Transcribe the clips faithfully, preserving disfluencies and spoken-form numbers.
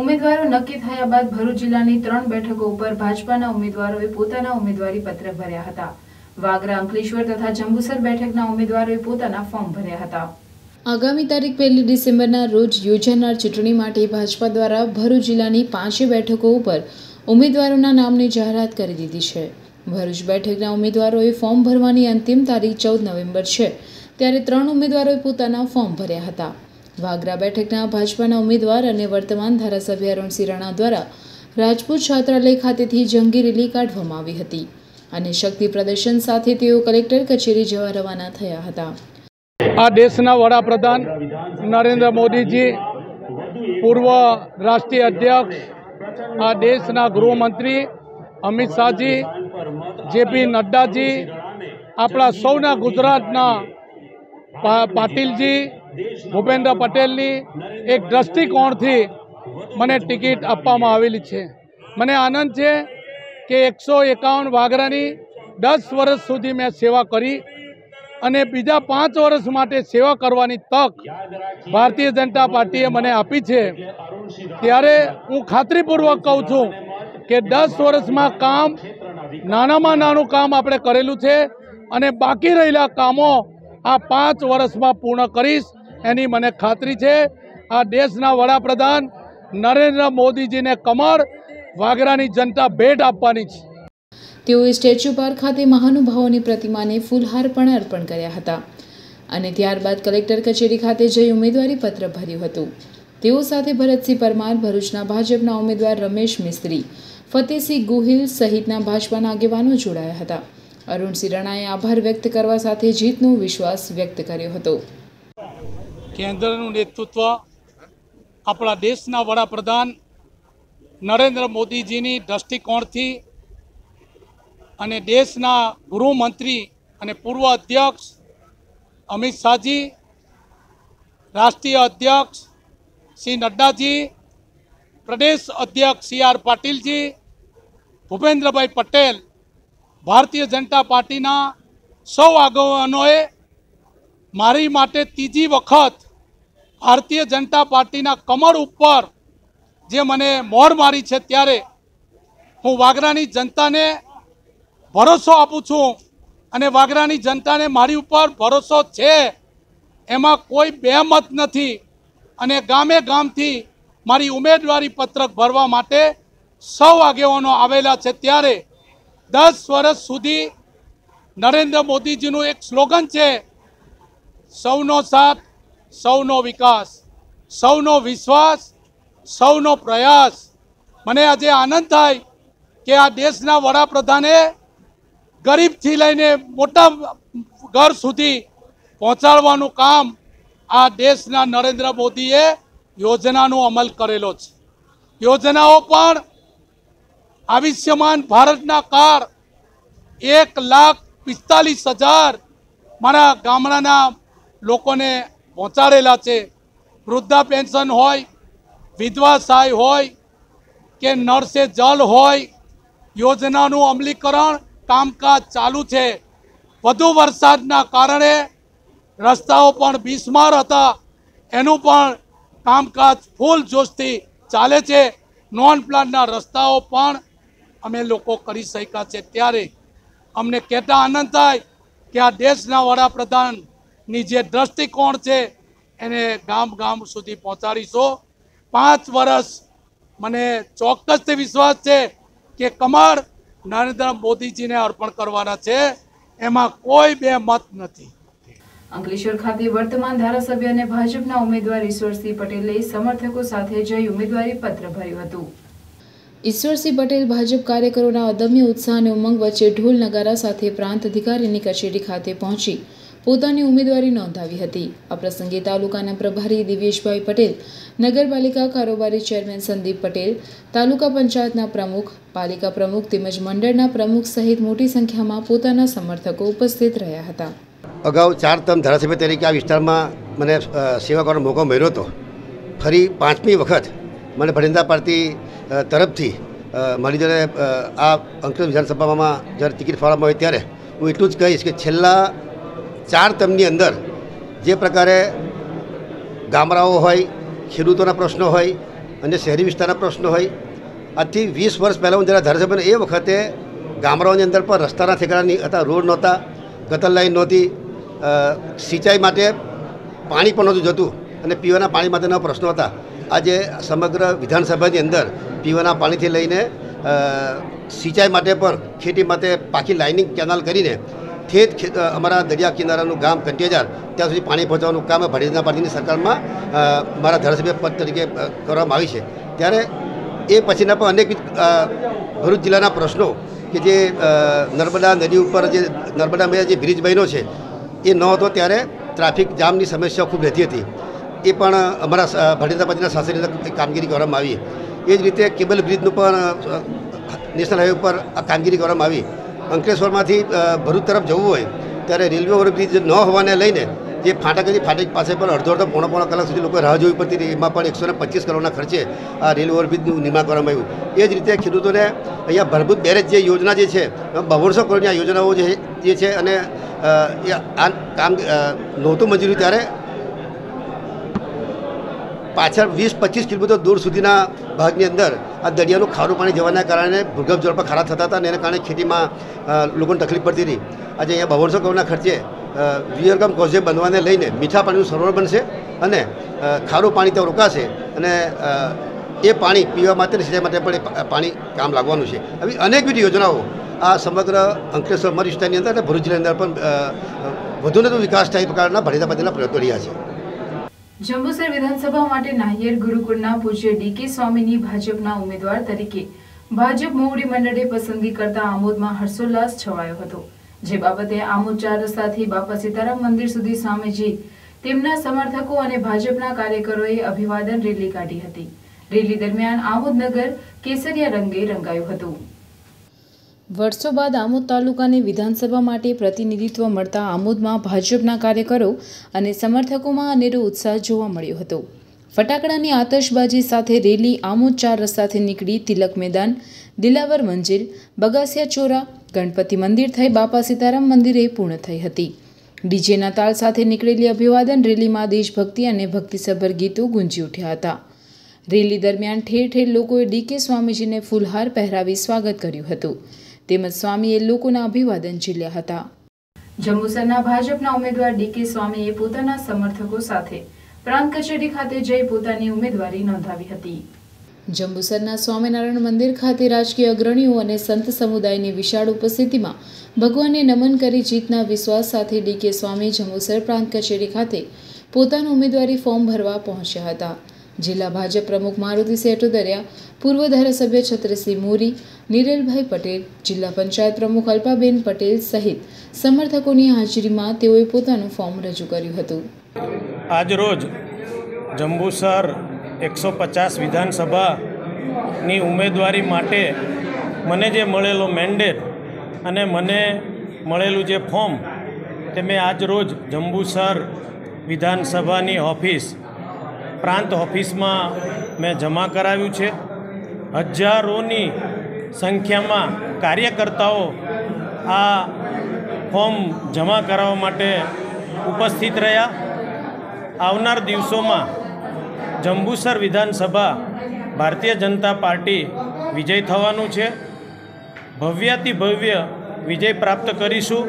ઉમેદવારો નક્કી થયા બાદ ભરૂચ જિલ્લાની ત્રણ બેઠકો ઉપર ભાજપાના ઉમેદવારોએ પોતાના ઉમેદવારી પત્ર ભર્યા હતા. વાગરા, અંકલેશ્વર તથા જંબુસર બેઠકના ઉમેદવારોએ પોતાના ફોર્મ ભર્યા હતા. આગામી તારીખ પહેલી ડિસેમ્બરના રોજ યોજાનાર ચૂંટણી માટે ભાજપા દ્વારા ભરૂચ જિલ્લાની પાંચે બેઠકો ઉપર ઉમેદવારોના નામની જાહેરાત કરી દીધી છે. ભરૂચ બેઠકના ઉમેદવારોએ ફોર્મ ભરવાની અંતિમ તારીખ ચૌદ નવેમ્બર છે, ત્યારે ત્રણ ઉમેદવારોએ પોતાના ફોર્મ ભર્યા હતા. વાગરા બેઠકના ભાજપાના ઉમેદવાર અને વર્તમાન ધારાસભ્ય અરુણ સિંહ રાણા દ્વારા રાજપૂત છાત્રાલય ખાતેથી જંગી રેલી કાઢવામાં આવી હતી અને શક્તિ પ્રદર્શન સાથે તેઓ કલેક્ટર કચેરી જવા રવાના થયા હતા. આ દેશના વડાપ્રધાન નરેન્દ્ર મોદીજી, પૂર્વ રાષ્ટ્રીય અધ્યક્ષ, આ દેશના ગૃહમંત્રી અમિત શાહજી, જેપી નડ્ડાજી, આપણા સૌના ગુજરાતના પાટીલજી, ભૂપેન્દ્ર પટેલની એક દ્રષ્ટિકોણથી મને ટિકિટ આપવામાં આવેલી છે. મને આનંદ છે કે એકસો એકાવન વાગરાની દસ વર્ષ સુધી મેં સેવા કરી અને બીજા પાંચ વર્ષ માટે સેવા કરવાની તક ભારતીય જનતા પાર્ટીએ મને આપી છે, ત્યારે હું ખાતરીપૂર્વક કહું છું કે દસ વર્ષમાં કામ, નાનામાં નાનું કામ આપણે કરેલું છે અને બાકી રહેલા કામો આ પાંચ વર્ષમાં પૂર્ણ કરીશ એની મને ખાતરી છે. આ દેશના વડાપ્રધાન નરેન્દ્ર મોદીજીને કમર વાગરાની જનતા ભેટ આપવાની છે. તેઓએ સ્ટેચ્યુ પાર્ક ખાતે મહાનુભાવોની પ્રતિમાને ફૂલહાર પણ અર્પણ કર્યા હતા અને ત્યારબાદ કલેક્ટર કચેરી ખાતે જઈ ઉમેદવારી પત્ર ભર્યું હતું. તેઓ સાથે ભરતસિંહ પરમાર, ભરૂચના ભાજપના ઉમેદવાર રમેશ મિસ્ત્રી, ફતેહ સિંહ ગોહિલ સહિતના ભાજપાના આગેવાનો જોડાયા હતા. અરુણ સિંહ રાણાએ આભાર વ્યક્ત કરવા સાથે જીતનો વિશ્વાસ વ્યક્ત કર્યો હતો. કેન્દ્રનું નેતૃત્વ આપણા દેશના વડાપ્રધાન નરેન્દ્ર મોદીજીની દ્રષ્ટિકોણથી અને દેશના ગૃહમંત્રી અને પૂર્વ અધ્યક્ષ અમિત શાહજી, રાષ્ટ્રીય અધ્યક્ષ શ્રી નડ્ડાજી, પ્રદેશ અધ્યક્ષ સી આર પાટિલજી, ભૂપેન્દ્રભાઈ પટેલ, ભારતીય જનતા પાર્ટીના સૌ આગેવાનોએ મારી માટે ત્રીજી વખત ભારતીય જનતા પાર્ટીના કમર ઉપર જે મને મોહર મારી છે, ત્યારે હું વાગરાની જનતાને ભરોસો આપું છું અને વાગરાની જનતાને મારી ઉપર ભરોસો છે, એમાં કોઈ બેમત નથી. અને ગામે ગામથી મારી ઉમેદવારી પત્રક ભરવા માટે સૌ આગેવાનો આવેલા છે, ત્યારે દસ વર્ષ સુધી નરેન્દ્ર મોદીજીનું એક સ્લોગન છે, સૌનો સાથ, સૌનો વિકાસ, સૌનો વિશ્વાસ, સૌનો પ્રયાસ. મને આજે આનંદ થાય કે આ દેશના વડાપ્રધાને ગરીબથી લઈને મોટા ઘર સુધી પહોંચાડવાનું કામ આ દેશના નરેન્દ્ર મોદીએ યોજનાનો અમલ કરેલો છે. યોજનાઓ પણ આયુષ્યમાન ભારતના કાર્ડ એક લાખ પિસ્તાલીસ હજાર મારા ગામડાના લોકોને પહોંચાડેલા છે. વૃદ્ધા પેન્શન હોય, વિધવા સહાય હોય કે નળસે જલ હોય, યોજનાનું અમલીકરણ કામકાજ ચાલુ છે. વધુ વરસાદના કારણે રસ્તાઓ પણ બિસ્માર હતા, એનું પણ કામકાજ ફૂલ જોશથી ચાલે છે. નોન પ્લાનના રસ્તાઓ પણ અમે લોકો કરી શક્યા છે, ત્યારે અમને કહેતા આનંદ થાય કે આ દેશના વડાપ્રધાન ની જે દ્રષ્ટિકોણ છે એને ગામ ગામ સુધી પહોંચાડીશો. પાંચ વર્ષ મને ચોક્કસથી વિશ્વાસ છે કે કમર નરેન્દ્ર મોદીજીને અર્પણ કરવાના છે, એમાં કોઈ બે મત નથી. અંકલેશ્વર ખાતે વર્તમાન ધારાસભ્ય અને ભાજપના ઉમેદવાર ઈશ્વરસી પટેલે સમર્થકો સાથે જઈ ઉમેદવારી પત્ર ભર્યું હતું. ઈશ્વરસી પટેલ ભાજપ કાર્યકરોના અદમ્ય ઉત્સાહ અને ઉમંગ વચ્ચે ઢોલ નગારા સાથે પ્રાંત અધિકારીની કચેરી ખાતે પહોંચી પોતાની ઉમેદવારી નોંધાવી હતી. આ પ્રસંગે તાલુકાના પ્રભારી દિવ્યેશભાઈ પટેલ, નગરપાલિકા કારોબારી ચેરમેન સંદીપ પટેલ, તાલુકા પંચાયતના પ્રમુખ, પાલિકા પ્રમુખ તેમજ મંડળના પ્રમુખ સહિત મોટી સંખ્યામાં પોતાના સમર્થકો ઉપસ્થિત રહ્યા હતા. અગાઉ ચાર ટર્મ ધારાસભ્ય તરીકે આ વિસ્તારમાં મને સેવા કરવાનો મોકો મળ્યો હતો. ફરી પાંચમી વખત મને ભારતીય જનતા પાર્ટી તરફથી મારી જ્યારે આ અંકલેશ્વર વિધાનસભામાં જ્યારે ટિકિટ ફાળવવામાં આવે, ત્યારે હું એટલું જ કહીશ કે છેલ્લા ચાર ટર્મની અંદર જે પ્રકારે ગામડાઓ હોય, ખેડૂતોના પ્રશ્નો હોય, અને શહેરી વિસ્તારના પ્રશ્નો હોય આજથી વીસ વર્ષ પહેલાં હું જરા ધારાસભ્યને એ વખતે ગામડાઓની અંદર પણ રસ્તાના ઠેકાણા હતા, રોડ નહોતા, ગટર લાઇન નહોતી, સિંચાઈ માટે પાણી પણ નહોતું જતું અને પીવાના પાણી માટેના પ્રશ્નો હતા. આજે સમગ્ર વિધાનસભાની અંદર પીવાના પાણીથી લઈને સિંચાઈ માટે પણ ખેતી માટે પાકી લાઇનિંગ કેનાલ કરીને ઠેઠ અમારા દરિયા કિનારાનું ગામ કંટેજાર ત્યાં સુધી પાણી પહોંચાડવાનું કામ ભારતીય જનતા પાર્ટીની સરકારમાં મારા ધારાસભ્ય પદ તરીકે કરવામાં આવી છે. ત્યારે એ પછીના પણ અનેકવિધ ભરૂચ જિલ્લાના પ્રશ્નો કે જે નર્મદા નદી ઉપર જે નર્મદા મૈયા જે બ્રિજ બન્યો છે એ ન હતો ત્યારે ટ્રાફિક જામની સમસ્યા ખૂબ રહેતી હતી, એ પણ અમારા ભારતીય જનતા પાર્ટીના શાસનની કામગીરી કરવામાં આવી. એ જ રીતે કેબલ બ્રિજનું પણ નેશનલ હાઈવે પર આ કામગીરી કરવામાં આવી. અંકલેશ્વરમાંથી ભરૂચ તરફ જવું હોય ત્યારે રેલવે ઓવરબ્રિજ ન હોવાને લઈને જે ફાટક હતી ફાટક પાસે પણ અડધો અડધો પોણો પોણો કલાક સુધી લોકો રાહ જોવી પડતી હતી, એમાં પણ એકસો ને પચીસ કરોડના ખર્ચે આ રેલવે ઓવરબ્રિજનું નિર્માણ કરવામાં આવ્યું. એ જ રીતે ખેડૂતોને અહીંયા ભરભૂત બેરેજ જે યોજના જે છે બહોળસો કરોડની આ યોજનાઓ જે છે અને એ આ કામ નહોતું મંજૂરી ત્યારે પાછળ વીસ પચીસ કિલોમીટર દૂર સુધીના ભાગની અંદર આ દરિયાનું ખારું પાણી જવાના કારણે ભૂગર્ભ જળ પર ખારા થતા હતા અને એના કારણે ખેતીમાં લોકોને તકલીફ પડતી હતી. આજે અહીંયા બહોળસો કરોડના ખર્ચે વિયરગામ કોઝવે બનવાને લઈને મીઠા પાણીનું સરોવર બનશે અને ખારું પાણી ત્યાં રોકાશે અને એ પાણી પીવા માટે સિંચાઈ માટે પણ પાણી કામ લાગવાનું છે. આવી અનેકવિધ યોજનાઓ આ સમગ્ર અંકલેશ્વર મરી વિસ્તારની અંદર અને ભરૂચ જિલ્લાની અંદર પણ વધુને વધુ વિકાસ થાય પ્રકારના ભારતીય જનતા પાર્ટીના પ્રયત્નો રહ્યા છે. जंबूसर विधानसभा माटे नायर गुरुकुलना पूज्य डीके स्वामीनी भाजपना उम्मीदवार तरीके भाजप मोवडी मंडळे पसंदगी करता आमोदमां हर्षोल्लास छवायो हतो, जे बाबते आमोद चार रस्ताथी बापा सीताराम मंदिर सुधी स्वामीजी तेमना समर्थको अने भाजपना कार्यकरोए अभिवादन रेली काढी हती. रेली दरमियान आमोद नगर केसरिया रंगे रंगायो हतो. वर्षों बाद आमोद तालुका ने विधानसभा माटे प्रतिनिधित्व मळता आमोद में भाजपा कार्यकरो अने समर्थकों में अनेरो उत्साह जोवा मळ्यो हतो. फटाकड़ानी आतशबाजी साथे रेली आमोद चार रस्ता थी निकली तिलक मैदान, दिलावर मंजिल, बगासिया चोरा, गणपति मंदिर थई बापा सीताराम मंदिरे पूर्ण थई हती. डीजेना ताल साथे निकळेली अभिवादन रेली में देशभक्ति और भक्तिसभर गीतों गूंजी उठ्या हता. रेली दरमियान ठेर ठेर लोकोए डीके स्वामीजी ने फूलहार पहेरावी स्वागत कर्युं हतुं. જંબુસરના સ્વામિનારાયણ મંદિર ખાતે રાજકીય અગ્રણીઓ અને સંત સમુદાયની વિશાળ ઉપસ્થિતિમાં ભગવાનને નમન કરી જીતના વિશ્વાસ સાથે ડીકે સ્વામી જંબુસર પ્રાંત કચેરી ખાતે પોતાનું ઉમેદવારી ફોર્મ ભરવા પહોંચ્યા હતા. जिला भाजप प्रमुख मारुति सेठोदरिया, पूर्व धारासभ्य छत्रसिंह मोरी, नीरल भाई पटेल, जिला पंचायत प्रमुख अल्पाबेन पटेल सहित समर्थकों की हाजरी में तेओए पोतानुं फॉर्म रजू कर्युं हतुं. आज रोज जंबूसर एक सौ पचास विधानसभा नी उमेदवारी माटे मने जे मळेलो मेन्डेट अने मने मळेलुं जे फॉर्म ते मैं आज रोज जंबूसर विधानसभा नी ऑफिस प्रांत ऑफिस में मैं जमा कराव्यू छे. हजारों नी संख्या में कार्यकर्ताओं आ फॉर्म जमा करावा माटे उपस्थित रह्या. आवनार दिवसों में जंबूसर विधानसभा भारतीय जनता पार्टी विजय थवानुं छे. भव्याति भव्य विजय प्राप्त करीशुं.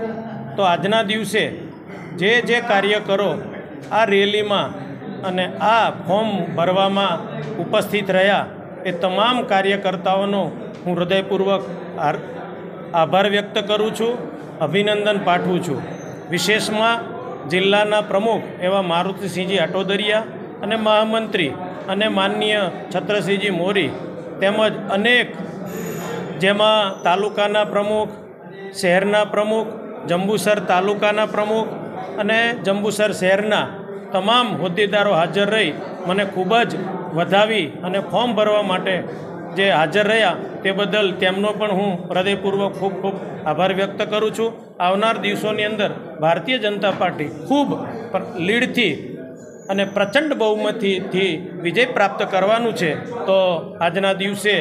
तो आजना दिवसे जे जे कार्यकरो आ रेली में અને આ ફોર્મ ભરવામાં ઉપસ્થિત રહ્યા એ તમામ કાર્યકર્તાઓનો હું હૃદયપૂર્વક આભાર વ્યક્ત કરું છું, અભિનંદન પાઠવું છું. વિશેષમાં જિલ્લાના પ્રમુખ એવા મારુતિસિંહજી અટોદરિયા અને મહામંત્રી અને માનનીય છત્રસિંહજી મોરી તેમજ અનેક જેમાં તાલુકાના પ્રમુખ, શહેરના પ્રમુખ, જંબુસર તાલુકાના પ્રમુખ અને જંબુસર શહેરના तमाम होद्देदारों हाजर रही मने खूबज वधावी अने फॉर्म भरवा माटे जे हाजर रह्या ते बदल तेमनो पण हूँ हृदयपूर्वक खूब खूब आभार व्यक्त करूँ छूँ. आवनार दिवसोनी अंदर भारतीय जनता पार्टी खूब लीडथी अने प्रचंड बहुमती थी विजय प्राप्त करवानुं छे. तो आजना दिवसे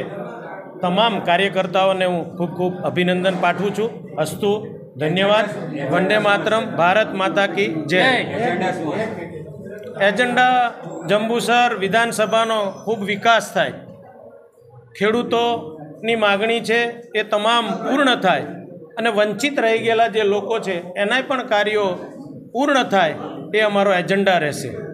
तमाम कार्यकर्ताओने हूँ खूब खूब अभिनंदन पाठवुं छूँ. अस्तु, धन्यवाद. वंदे मातरम. भारत माता की जय. એજન્ડા જંબુસર વિધાનસભાનો ખૂબ વિકાસ થાય, ખેડૂતોની માગણી છે એ તમામ પૂર્ણ થાય અને વંચિત રહી ગયેલા જે લોકો છે એનાય પણ કાર્યો પૂર્ણ થાય એ અમારો એજન્ડા રહેશે।